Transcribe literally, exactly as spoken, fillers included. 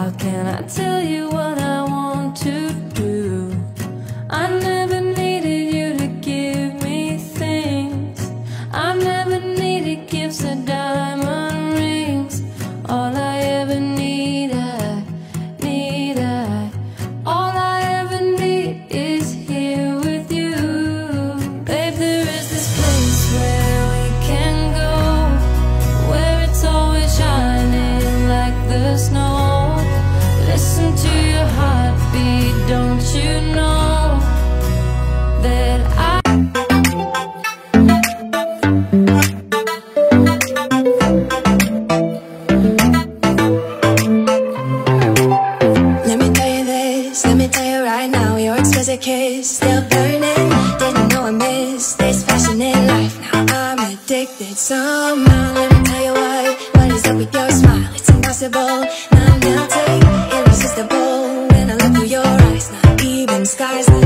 How can I tell you what I want to do? I never needed you to give me things. I never needed gifts or diamond rings. All I ever need, I need, I all I ever need is here with you. Babe, there is this place where we can go, where it's always shining like the snow. Listen to your heartbeat, don't you know that I Let me tell you this, let me tell you right now, your exquisite kiss still burning. Didn't know I missed this passionate life. Now I'm addicted somehow. Let me tell you why, what is up with your smile? It's impossible, not melting. Irresistible when I look through your eyes, not even skies.